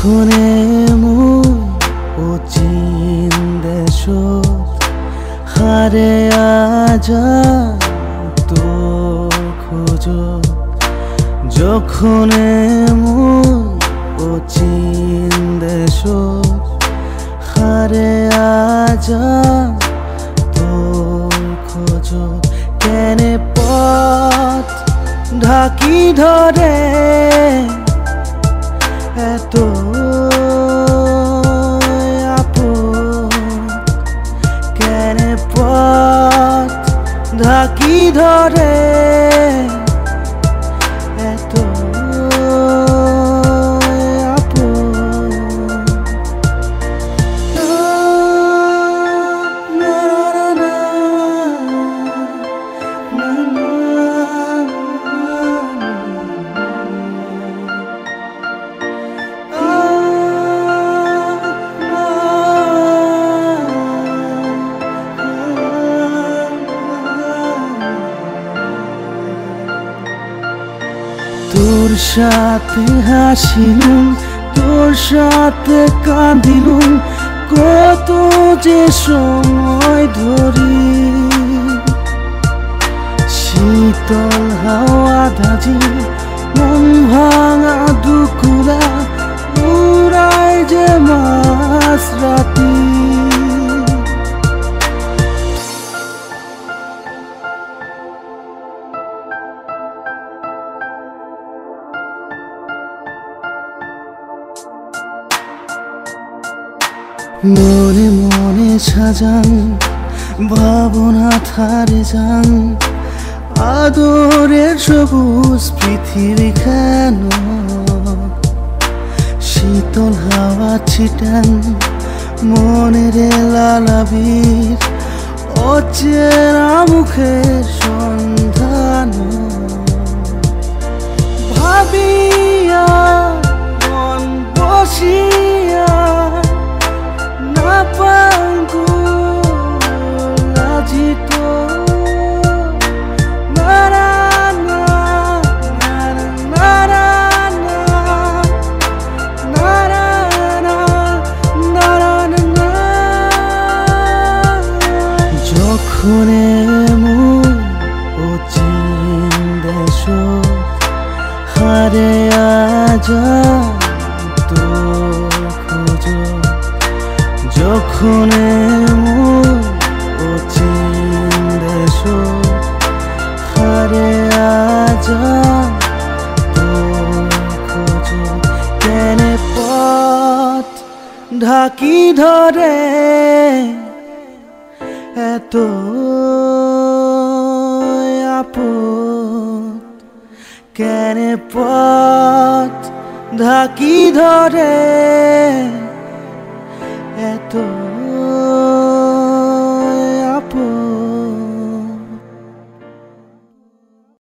যখনে মন অচিন দেশ হারে আজান তোর খোঁজ কেনে পথ ঢাকি ধরে এত আপন কেনে পথ ঢাকি ধরে তোর সাথে হাসিলুম তোর সাথে কাঁদিলুম কত যে সময় ধরি শীতল হাওয়া দাজি মন ভাঙা দুকুলা উড়ায় যে মাস রাতি মনে মনে সাজান ভাবনা থারে যান আদরের সবুজ পৃথিবী কেন শীতল হাওয়া ছিটান মনের লালাবীর অচেনা মুখের সন্ধান ভাবিয়া মন বসিয়া যখনে মন অচিন দেশ হারে আজান তোর খোঁজ যখনে মন অচিন দেশ হারে আজান তোর খোঁজ কেনে পথ ঢাকি ধরে এত আপন কেনে পথ ঢাকি ধরে এত